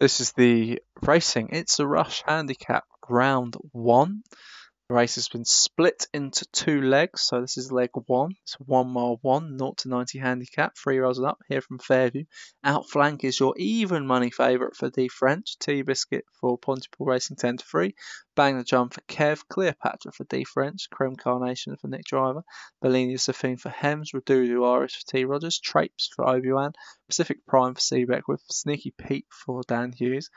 This is the racing. It's a rush handicap round one. The race has been split into two legs. So this is leg one. It's 1 mile one, 0 to 90 handicap, 3 rows and up here from Fairview. Outflank is your even money favourite for D-French. T-Biscuit for Pontypool Racing 10 to 3. Bang the Drum for Kev. Cleopatra for D-French. Chrome Carnation for Nick Driver. Bellini Safine for Hems. Radudu Irish for T Rogers. Traipse for Obi-Wan. Pacific Prime for C. Beckwith. Sneaky Pete for Dan Hughes.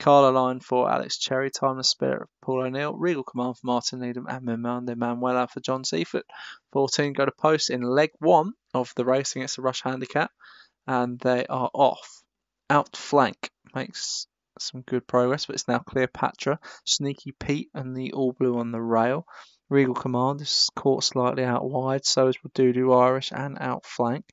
Carla Line for Alex Cherry. Timeless Spirit for Paul O'Neill. Regal Command for Martin Needham. And Memande Manuela for John Seaford. 14 go to post in leg one of the racing. It's a rush handicap. And they are off. Outflank makes some good progress, but it's now Cleopatra, Sneaky Pete, and the All Blue on the rail. Regal Command is caught slightly out wide, so is Radudu Irish and Outflank.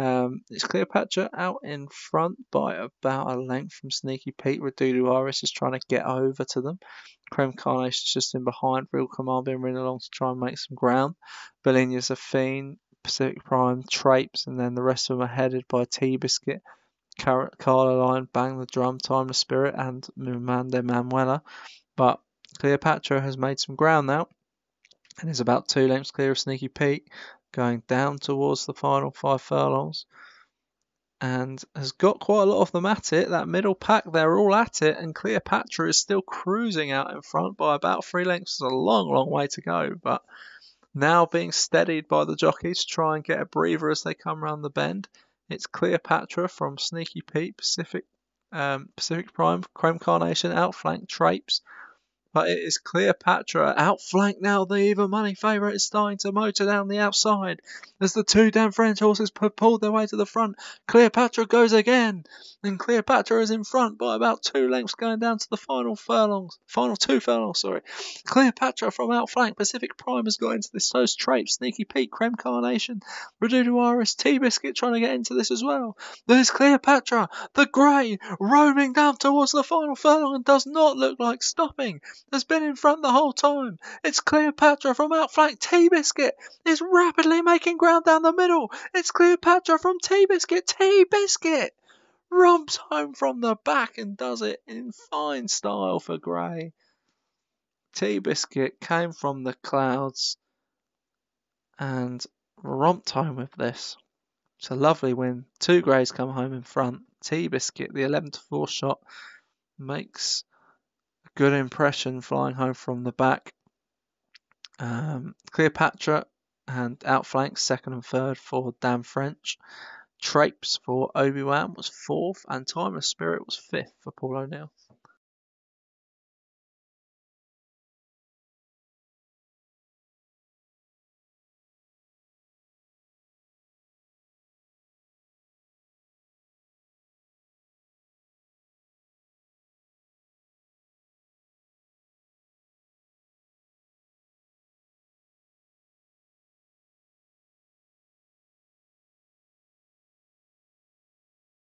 It's Cleopatra out in front by about a length from Sneaky Pete. Radudu Irish is trying to get over to them. Chrome Carnation is just in behind. Regal Command being ridden along to try and make some ground. Bellini Zafine, Pacific Prime, Traipse, and then the rest of them are headed by T Biscuit, Carla Line, Bang the Drum, Timeless Spirit, and Memande Manuela. But Cleopatra has made some ground now and is about 2 lengths clear of Sneaky Pete, going down towards the final 5 furlongs, and has got quite a lot of them at it. That middle pack, they're all at it, and Cleopatra is still cruising out in front by about 3 lengths. It's a long, long way to go, but now being steadied by the jockeys to try and get a breather as they come round the bend. It's Cleopatra from Sneaky Pete, Pacific Prime, Chrome Carnation, Outflank, Traipse. But it is Cleopatra, Outflank now. The even money favourite is starting to motor down the outside as the 2 Dan French horses pulled their way to the front. Cleopatra goes again, and Cleopatra is in front by about 2 lengths going down to the final 2 furlongs. Sorry, Cleopatra from Outflank, Pacific Prime has got into this. So's Traipse, Sneaky Pete, Creme Carnation, Radudu Iris, Tea Biscuit trying to get into this as well. There's Cleopatra, the grey, roaming down towards the final furlong and does not look like stopping. Has been in front the whole time. It's Cleopatra from Outflank. T-Biscuit is rapidly making ground down the middle. It's Cleopatra from T-Biscuit. T-Biscuit romps home from the back and does it in fine style for grey. T-Biscuit came from the clouds and romped home with this. It's a lovely win. 2 greys come home in front. T-Biscuit, the 11 to 4 shot, makes good impression flying home from the back. Cleopatra and Outflank 2nd and 3rd for Dan French. Traipse for Obi-Wan was 4th, and Timeless Spirit was 5th for Paul O'Neill.